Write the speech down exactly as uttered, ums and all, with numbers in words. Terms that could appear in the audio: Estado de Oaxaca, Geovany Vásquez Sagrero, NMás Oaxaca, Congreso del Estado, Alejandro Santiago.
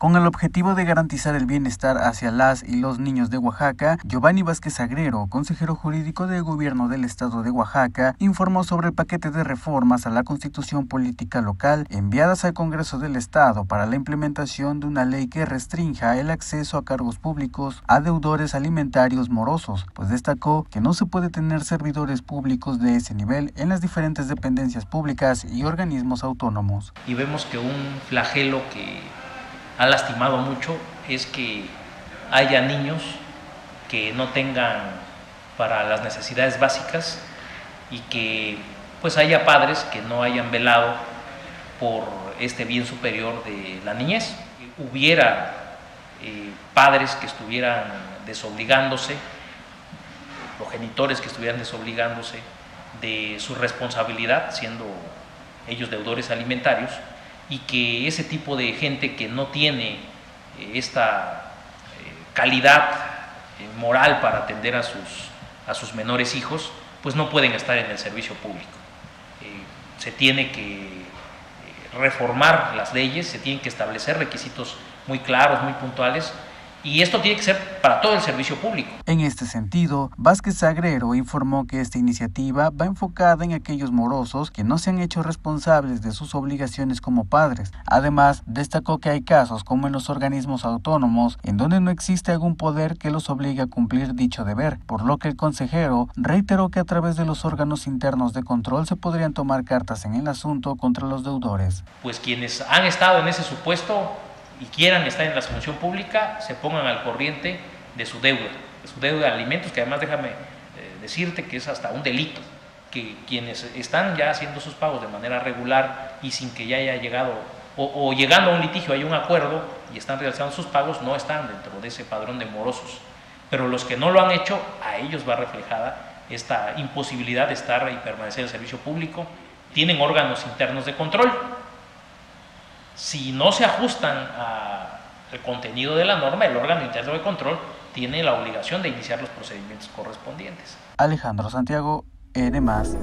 Con el objetivo de garantizar el bienestar hacia las y los niños de Oaxaca, Giovanni Vázquez Sagrero, consejero jurídico del gobierno del Estado de Oaxaca, informó sobre el paquete de reformas a la Constitución Política Local enviadas al Congreso del Estado para la implementación de una ley que restrinja el acceso a cargos públicos a deudores alimentarios morosos, pues destacó que no se puede tener servidores públicos de ese nivel en las diferentes dependencias públicas y organismos autónomos. Y vemos que un flagelo que ha lastimado mucho es que haya niños que no tengan para las necesidades básicas y que pues haya padres que no hayan velado por este bien superior de la niñez. Hubiera eh, padres que estuvieran desobligándose, progenitores que estuvieran desobligándose de su responsabilidad, siendo ellos deudores alimentarios, y que ese tipo de gente que no tiene esta calidad moral para atender a sus, a sus menores hijos, pues no pueden estar en el servicio público. Eh, se tiene que reformar las leyes, se tienen que establecer requisitos muy claros, muy puntuales, y esto tiene que ser para todo el servicio público. En este sentido, Vázquez Sagrero informó que esta iniciativa va enfocada en aquellos morosos que no se han hecho responsables de sus obligaciones como padres. Además, destacó que hay casos como en los organismos autónomos en donde no existe algún poder que los obligue a cumplir dicho deber, por lo que el consejero reiteró que a través de los órganos internos de control se podrían tomar cartas en el asunto contra los deudores. Pues quienes han estado en ese supuesto y quieran estar en la función pública, se pongan al corriente de su deuda, de su deuda de alimentos, que además déjame eh, decirte que es hasta un delito, que quienes están ya haciendo sus pagos de manera regular y sin que ya haya llegado, o, o llegando a un litigio hay un acuerdo y están realizando sus pagos, no están dentro de ese padrón de morosos. Pero los que no lo han hecho, a ellos va reflejada esta imposibilidad de estar y permanecer en el servicio público. Tienen órganos internos de control. Si no se ajustan al contenido de la norma, el órgano interno de control tiene la obligación de iniciar los procedimientos correspondientes. Alejandro Santiago, N más.